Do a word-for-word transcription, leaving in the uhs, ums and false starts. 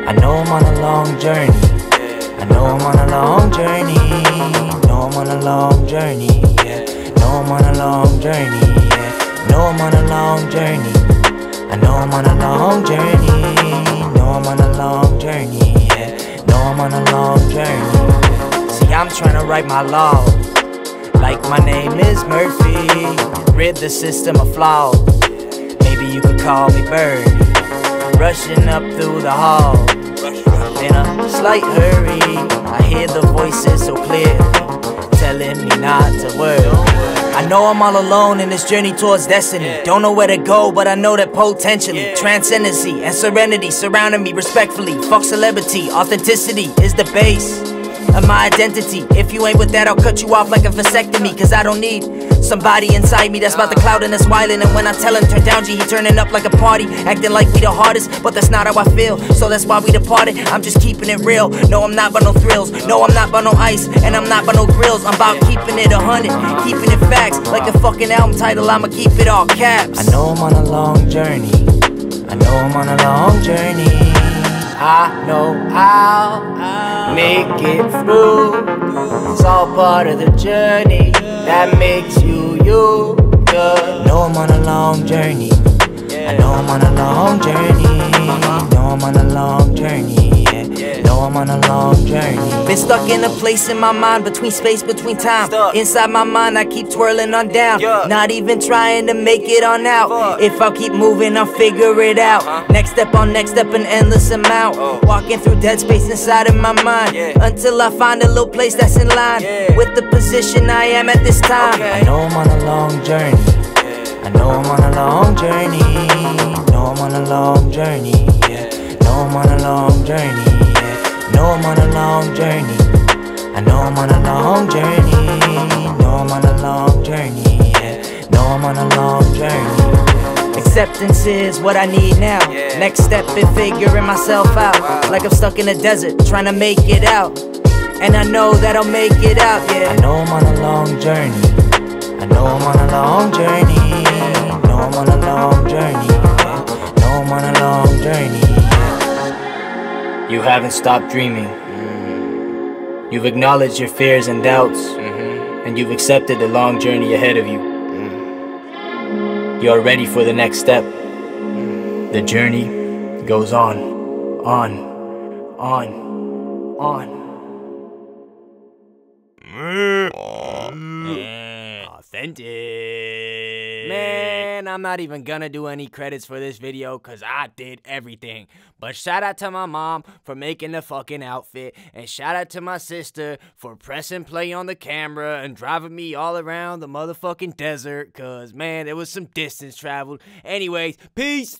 I know I'm on a long journey. I know I'm on a long journey. Know I'm on a long journey. Know I'm on a long journey. Know I'm on a long journey. I know I'm on a long journey. Know I'm on a long journey. Know I'm on a long journey. See, I'm trying to write my law, like my name is Murphy. Rid the system of flaws. Maybe you could call me Birdie. Rushing up through the hall in a slight hurry, I hear the voices so clear, telling me not to worry. I know I'm all alone in this journey towards destiny. Don't know where to go, but I know that potentially transcendency and serenity surrounding me respectfully. Fuck celebrity, authenticity is the base of my identity. If you ain't with that, I'll cut you off like a vasectomy. Cause I don't need somebody inside me that's about to cloud and that's wildin'. And when I tell him turn down G, he turning up like a party, acting like we the hardest, but that's not how I feel. So that's why we departed, I'm just keeping it real. No, I'm not about no thrills, no, I'm not about no ice, and I'm not about no grills. I'm about keeping it a hundred, keeping it facts. Like a fucking album title, I'ma keep it all caps. I know I'm on a long journey. I know I'm on a long journey. I know I'll make it through. It's all part of the journey that makes you you. Yeah. Know I'm on a long journey. I know I'm on a long journey. Know I'm on a long journey. Yeah. Know I'm on a long journey. Been stuck in a place in my mind, between space, between time. Inside my mind I keep twirling on down, not even trying to make it on out. If I keep moving I'll figure it out. Next step on next step, an endless amount. Walking through dead space inside of my mind, until I find a little place that's in line with the position I am at this time. I know I'm on a long journey. I know I'm on a long journey. Know I'm on a long journey. Know I'm on a long journey. Know I'm on a long journey. I know I'm on a long journey. Know I'm on a long journey. Know I'm on a long journey. Acceptance is what I need now. Next step in figuring myself out. Like I'm stuck in a desert, trying to make it out. And I know that I'll make it out, yeah. I know I'm on a long journey. I know I'm on a long journey. Know I'm on a long journey. Know I'm on a long journey. You haven't stopped dreaming. Mm-hmm. You've acknowledged your fears and doubts, mm-hmm. and you've accepted the long journey ahead of you. Mm-hmm. You're ready for the next step. Mm-hmm. The journey goes on, on, on, on. Mm-hmm. Authentic. Man. I'm not even gonna do any credits for this video cause I did everything, but shout out to my mom for making the fucking outfit, and shout out to my sister for pressing play on the camera and driving me all around the motherfucking desert, cause man, there was some distance traveled. Anyways, peace!